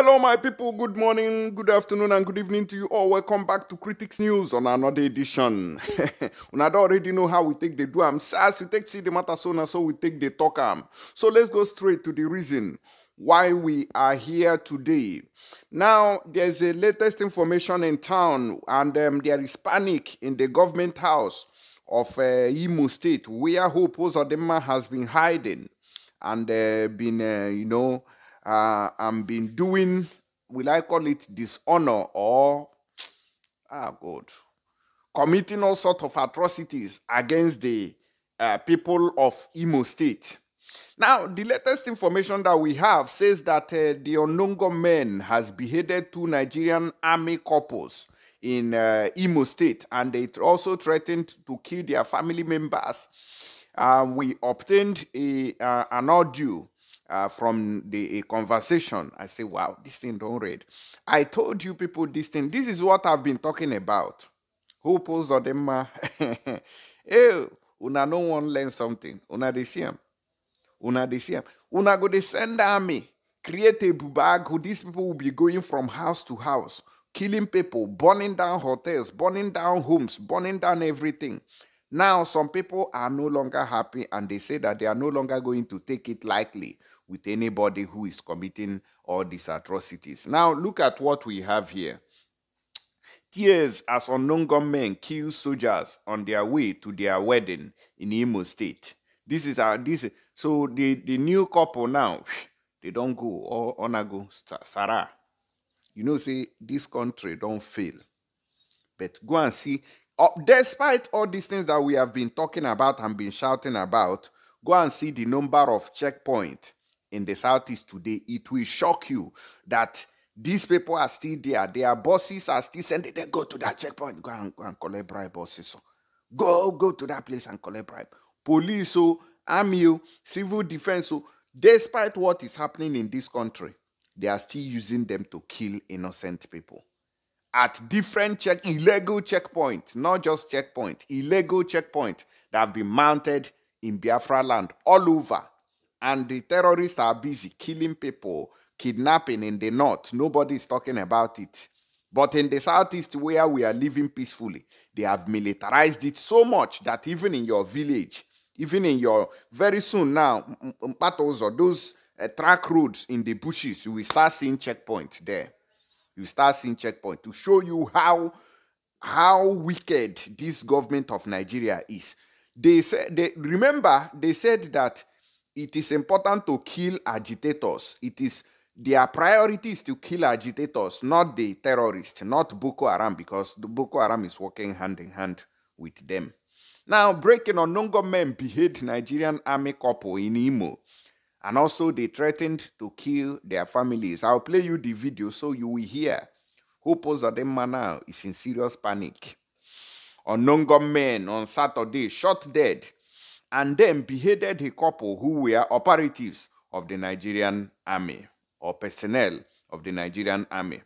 Hello, my people. Good morning, good afternoon, and good evening to you all. Welcome back to Critics News on another edition. We already know how we take the do am. As we take see the matter so and so, we take the talk am. So let's go straight to the reason why we are here today. Now, there's the latest information in town, and there is panic in the government house of Imo State, where Hope Odedina has been hiding and been doing, will I call it dishonor or, committing all sorts of atrocities against the people of Imo State. Now, the latest information that we have says that the unknown gunman has beheaded 2 Nigerian army corpus in Imo State, and they also threatened to kill their family members. We obtained an audio from the conversation. I say, wow, this thing don't read. I told you people this thing. This is what I've been talking about. Who posed on them? Hey, una no one learn something. Una they see them. Una they see them. Una go they send army. Create a bubag who these people will be going from house to house, killing people, burning down hotels, burning down homes, burning down everything. Now, some people are no longer happy, and they say that they are no longer going to take it lightly with anybody who is committing all these atrocities. Now, look at what we have here. Tears as unknown gunmen kill soldiers on their way to their wedding in Imo State. This is our, this. So the new couple now, they don't go or honor go Sarah. You know, say this country don't fail, but go and see. Despite all these things that we have been talking about and been shouting about, go and see the number of checkpoints in the southeast today. It will shock you that these people are still there. Their bosses are still sending them, go to that checkpoint, go and collect bribe bosses. Go to that place and collect bribe. Police, army, civil defense. Despite what is happening in this country, they are still using them to kill innocent people. At different illegal checkpoints, not just checkpoint, illegal checkpoints that have been mounted in Biafra land all over. And the terrorists are busy killing people, kidnapping in the north. Nobody is talking about it. But in the southeast, where we are living peacefully, they have militarized it so much that even in your village, even in your, very soon now, battles or those track roads in the bushes, you will start seeing checkpoints there. You start seeing checkpoint to show you how wicked this government of Nigeria is. They said, they said that it is important to kill agitators. It is their priority is to kill agitators, not the terrorists, not Boko Haram, because the Boko Haram is working hand in hand with them. Now, breaking on Nongo men behead Nigerian army couple in Imo. And also, they threatened to kill their families. I'll play you the video so you will hear. Hope Odedina now is in serious panic. Unknown gunmen on Saturday shot dead and then beheaded a couple who were operatives of the Nigerian army or personnel of the Nigerian army.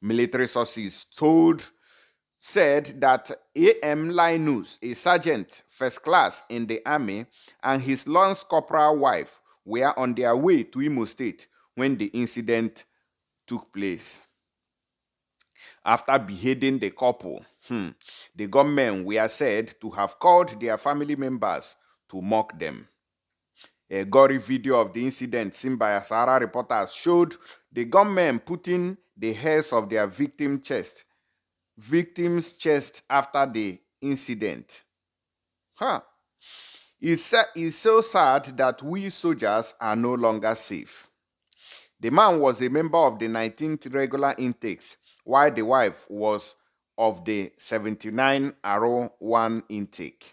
Military sources said that A.M. Linus, a sergeant first class in the army, and his lance corporal wife were on their way to Imo State when the incident took place. After beheading the couple, the gunmen were said to have called their family members to mock them. A gory video of the incident seen by Sahara Reporters showed the gunmen putting the heads of their victims' chest after the incident. It's so sad that we soldiers are no longer safe. The man was a member of the 19th regular intakes, while the wife was of the 79 R1 intake.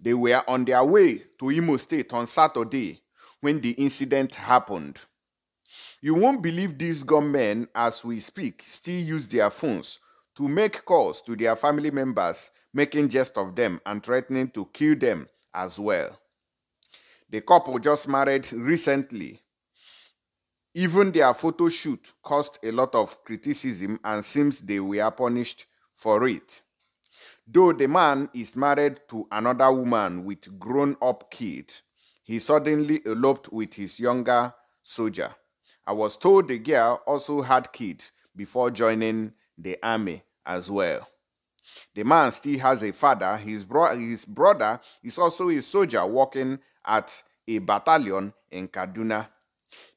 They were on their way to Imo State on Saturday when the incident happened. You won't believe these gunmen, as we speak, still use their phones to make calls to their family members, making jest of them and threatening to kill them as well. The couple just married recently. Even their photo shoot caused a lot of criticism, and seems they were punished for it. Though the man is married to another woman with grown-up kids, he suddenly eloped with his younger soldier I was told the girl also had kids before joining the army as well. The man still has a father. His brother is also a soldier working at a battalion in Kaduna.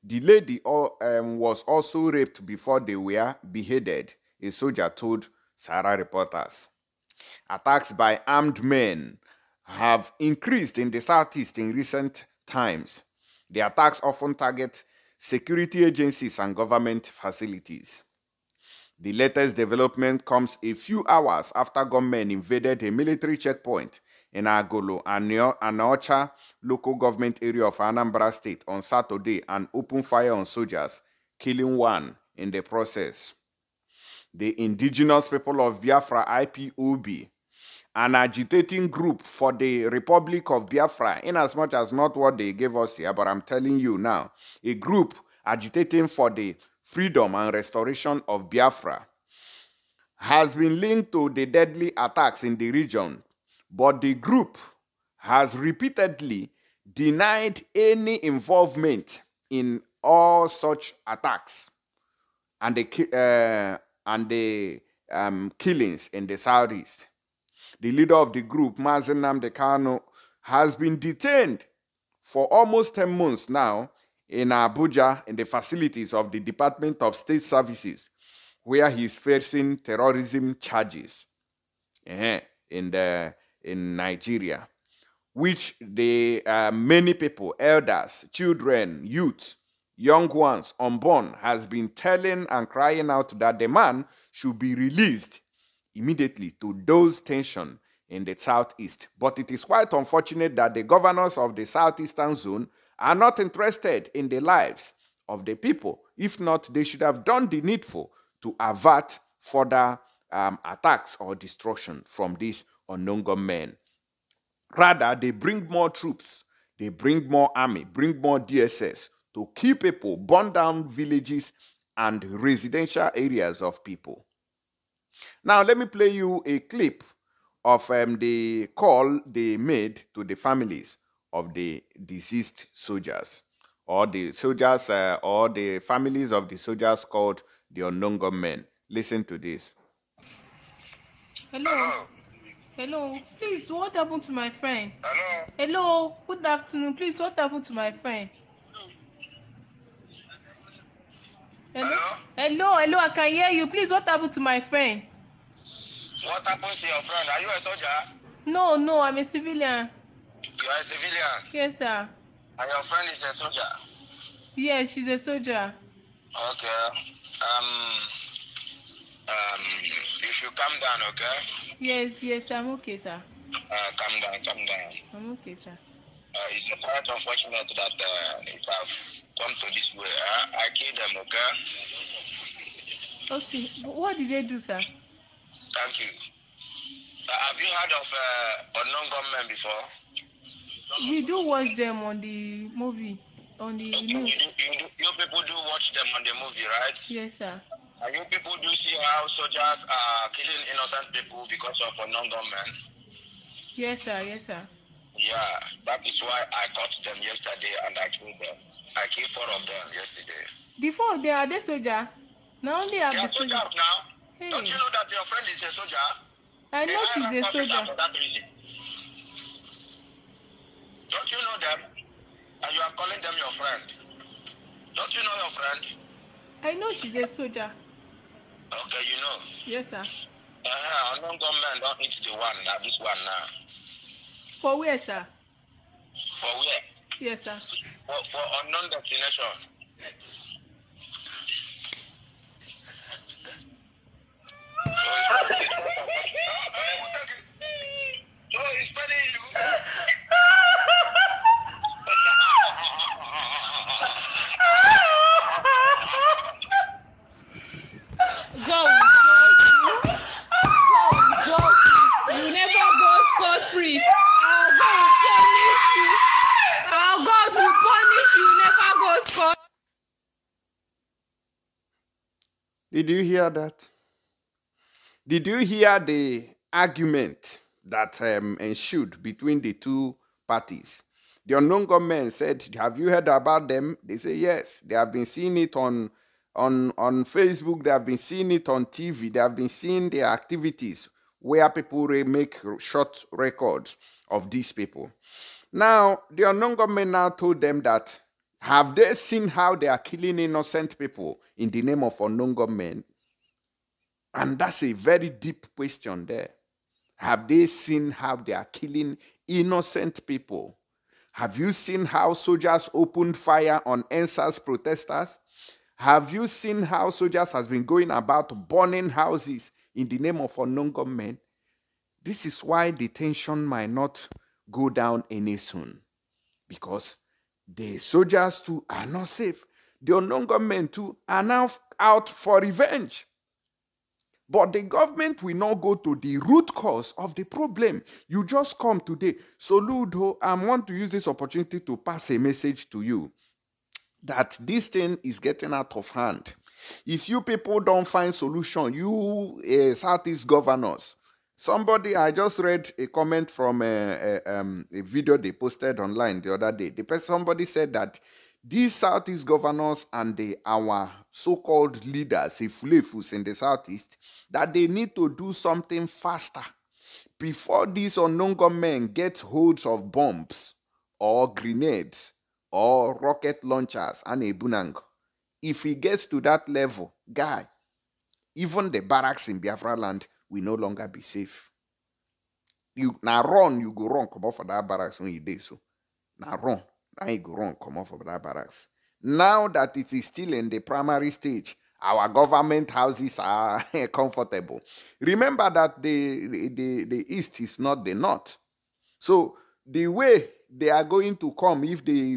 The lady was also raped before they were beheaded, a soldier told Sahara Reporters. Attacks by armed men have increased in the southeast in recent times. The attacks often target security agencies and government facilities. The latest development comes a few hours after gunmen invaded a military checkpoint in Agulu-Anaocha local government area of Anambra State on Saturday and opened fire on soldiers, killing one in the process. The indigenous people of Biafra, IPOB, an agitating group for the Republic of Biafra, in as much as not what they gave us here, but I'm telling you now, a group agitating for the freedom and restoration of Biafra, has been linked to the deadly attacks in the region, but the group has repeatedly denied any involvement in all such attacks and the killings in the southeast. The leader of the group, Mazi Nnamdi Kanu, has been detained for almost 10 months now in Abuja in the facilities of the Department of State Services, where he is facing terrorism charges in Nigeria, which many people, elders, children, youth, young ones, unborn, has been telling and crying out that the man should be released immediately to those tensions in the southeast. But it is quite unfortunate that the governors of the southeastern zone are not interested in the lives of the people. If not, they should have done the needful to avert further attacks or destruction from these unknown gunmen. Rather, they bring more troops, they bring more army, bring more DSS to kill people, burn down villages and residential areas of people. Now, let me play you a clip of the call they made to the families of the deceased soldiers, or the soldiers, or the families of the soldiers called the unknown gunmen. Listen to this. Hello. Hello. Please, what happened to my friend? Hello. Hello. Good afternoon. Please, what happened to my friend? Hello? Hello, hello, I can hear you. Please, what happened to my friend? What happened to your friend? Are you a soldier? No, no, I'm a civilian. You are a civilian? Yes, sir. And your friend is a soldier? Yes, she's a soldier. Okay. If you calm down, okay? Yes, yes, I'm okay, sir. Calm down, calm down. I'm okay, sir. It's quite unfortunate that it has come to this way. I killed them, okay? Okay. What did they do, sir? Thank you. Have you heard of unknown gunmen before? We do watch them on the movie, on the okay. News. You people do watch them on the movie, right? Yes, sir. And you people do see how soldiers are killing innocent people because of unknown gunmen? Yes, sir. Yes, sir. Yeah, that is why I caught them yesterday and I killed them. I killed 4 of them yesterday. Before they are the soldier. Now only have the soldier. Now. Hey. Don't you know that your friend is a soldier? I know she's a soldier. For that reason. Don't you know them? And you are calling them your friend. Don't you know your friend? I know she's a soldier. Okay, you know. Yes, sir. Unknown gunmen don't hit the one now. This one now. For where, sir? For where? Yes, sir. For unknown destination. Did you hear that? Did you hear the argument that ensued between the two parties? The unknown government said, have you heard about them? They say, yes. They have been seeing it on Facebook. They have been seeing it on TV. They have been seeing their activities where people make short records of these people. Now, the unknown government now told them that, have they seen how they are killing innocent people in the name of unknown government? And that's a very deep question there. Have they seen how they are killing innocent people? Have you seen how soldiers opened fire on NSAS protesters? Have you seen how soldiers has been going about burning houses in the name of unknown government? This is why the tension might not go down any soon, because the soldiers too are not safe. The unknown government too are now out for revenge. But the government will not go to the root cause of the problem. You just come today. So, Ludo, I want to use this opportunity to pass a message to you that this thing is getting out of hand. If you people don't find solution, you Southeast governors, somebody, I just read a comment from a video they posted online the other day. Somebody said that these Southeast governors and our so-called leaders, Ifulefus in the Southeast, that they need to do something faster before these unknown government get holds of bombs or grenades or rocket launchers and a bunang. If he gets to that level, guy, even the barracks in Biafra land will no longer be safe. You now run, you go run, come off of that barracks when you did so. Now run. I ain't go wrong, come off of that barracks. Now that it is still in the primary stage, our government houses are comfortable. Remember that the East is not the North. So the way they are going to come, if they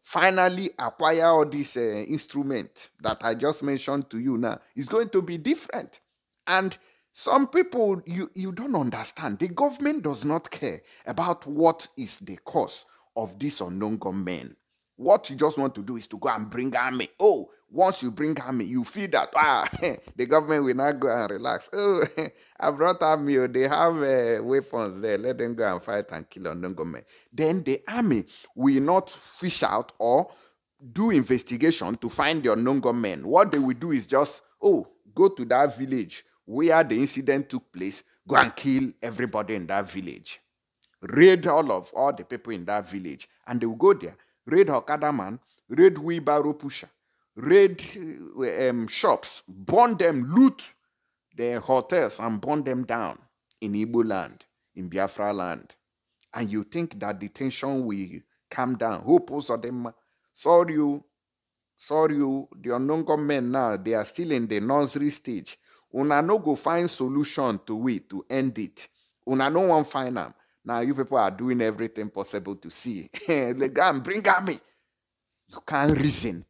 finally acquire all this instrument that I just mentioned to you now, is going to be different. And some people, you don't understand. The government does not care about what is the cause of this unknown government. What you just want to do is to go and bring army. Oh, once you bring army, you feel that the government will not go and relax. Oh, I brought army. They have weapons there. Let them go and fight and kill unknown government. Then the army will not fish out or do investigation to find the unknown government. What they will do is just, oh, go to that village where the incident took place. Go and kill everybody in that village. Raid all the people in that village, and they will go there, raid Okada man, raid wheelbarrow pusher, raid shops, burn them, loot their hotels and burn them down in Igbo land, in Biafra land. And you think that the tension will calm down. Who pulls on them? Sorry, the unknown government now, they are still in the nursery stage. Una no go find solution to it, to end it. Una no one find them. Now you people are doing everything possible to see. Bring army. You can't reason.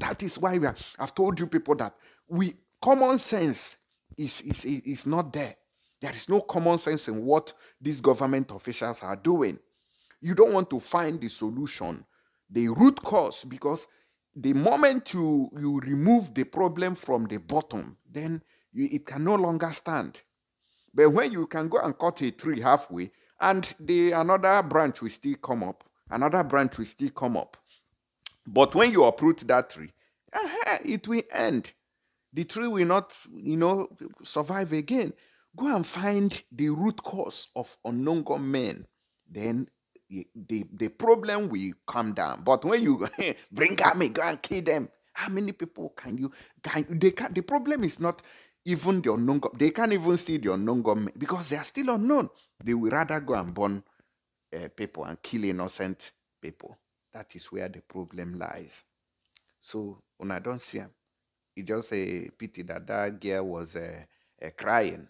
That is why I've told you people that common sense is not there. There is no common sense in what these government officials are doing. You don't want to find the solution, the root cause, because the moment you remove the problem from the bottom, then it can no longer stand. But when you can go and cut a tree halfway, and another branch will still come up. Another branch will still come up. But when you uproot that tree, it will end. The tree will not, survive again. Go and find the root cause of unknown government. Then the problem will calm down. But when you bring army, go and kill them. How many people can you? The problem is not even the unknown government. They can't even see the unknown government because they are still unknown. They will rather go and burn people and kill innocent people. That is where the problem lies. So, when I don't see him, it's just a pity that that girl was crying,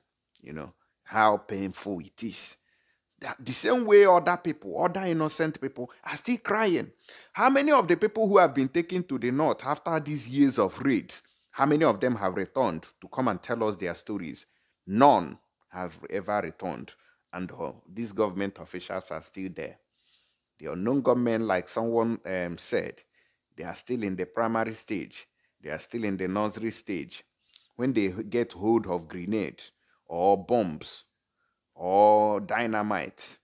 how painful it is. The same way other innocent people are still crying. How many of the people who have been taken to the north after these years of raids, how many of them have returned to come and tell us their stories? None have ever returned. And these government officials are still there. The unknown government, like someone said, they are still in the primary stage. They are still in the nursery stage. When they get hold of grenades or bombs or dynamite,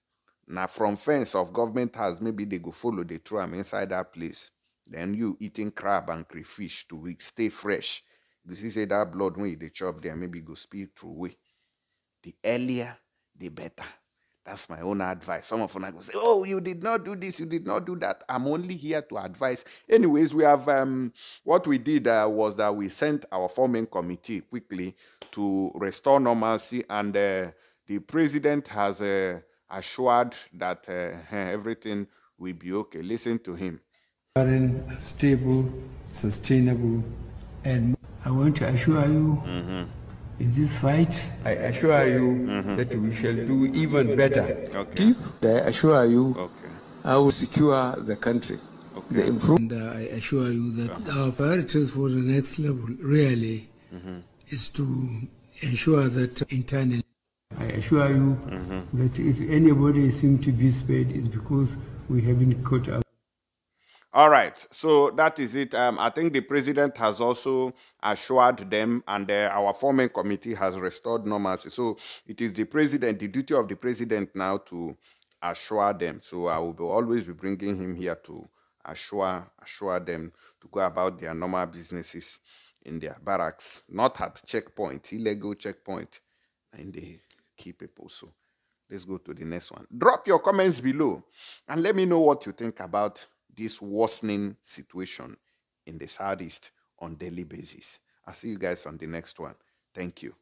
Now from fence of government house, maybe they go follow, they throw them inside that place. Then you eating crab and crayfish to stay fresh. You see, say that blood when they chop there, maybe go spill through away. The earlier, the better. That's my own advice. Some of them go say, oh, you did not do this, you did not do that. I'm only here to advise. Anyways, we have, what we did was that we sent our forming committee quickly to restore normalcy, and the president has assured that everything will be okay. Listen to him. Stable, sustainable, and I want to assure you, in this fight, I assure you that we shall do even better. Okay. I assure you, I will secure the country. Okay. And I assure you that our priorities for the next level really is to ensure that internally. I assure you that if anybody seems to be spared, it's because we haven't caught up. All right, so that is it. I think the president has also assured them, and our forming committee has restored normalcy. So it is the president, the duty of the president now to assure them. So I will always be bringing him here to assure them to go about their normal businesses in their barracks, not at checkpoint, illegal checkpoint, and they keep people. So let's go to the next one. Drop your comments below and let me know what you think about this worsening situation in the Southeast on a daily basis. I'll see you guys on the next one. Thank you.